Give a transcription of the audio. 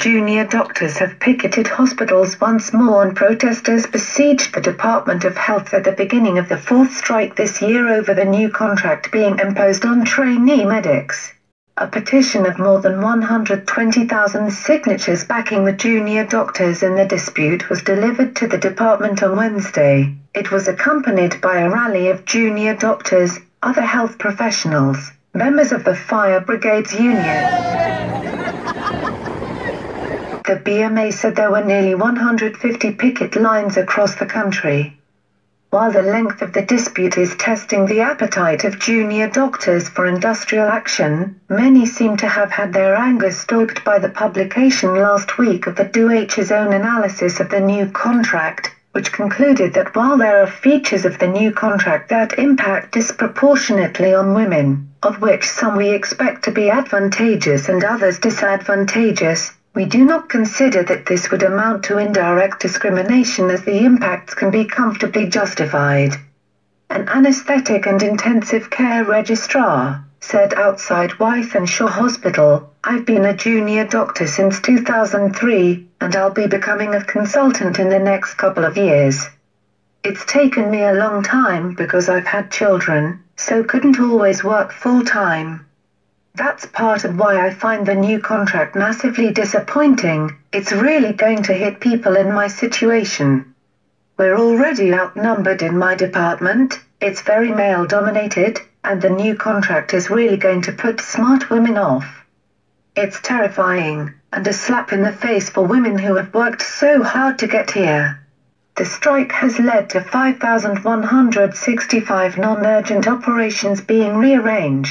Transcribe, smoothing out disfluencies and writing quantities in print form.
Junior doctors have picketed hospitals once more, and protesters besieged the Department of Health at the beginning of the fourth strike this year over the new contract being imposed on trainee medics. A petition of more than 120,000 signatures backing the junior doctors in the dispute was delivered to the department on Wednesday. It was accompanied by a rally of junior doctors, other health professionals, members of the Fire Brigades Union. The BMA said there were nearly 150 picket lines across the country. While the length of the dispute is testing the appetite of junior doctors for industrial action, many seem to have had their anger stoked by the publication last week of the DOH's own analysis of the new contract, which concluded that while there are features of the new contract that impact disproportionately on women, of which some we expect to be advantageous and others disadvantageous, we do not consider that this would amount to indirect discrimination, as the impacts can be comfortably justified. An anaesthetic and intensive care registrar said outside Wythenshawe Hospital, "I've been a junior doctor since 2003, and I'll be becoming a consultant in the next couple of years. It's taken me a long time because I've had children, so couldn't always work full-time. That's part of why I find the new contract massively disappointing. It's really going to hit people in my situation. We're already outnumbered in my department, it's very male-dominated, and the new contract is really going to put smart women off. It's terrifying, and a slap in the face for women who have worked so hard to get here." The strike has led to 5,165 non-urgent operations being rearranged.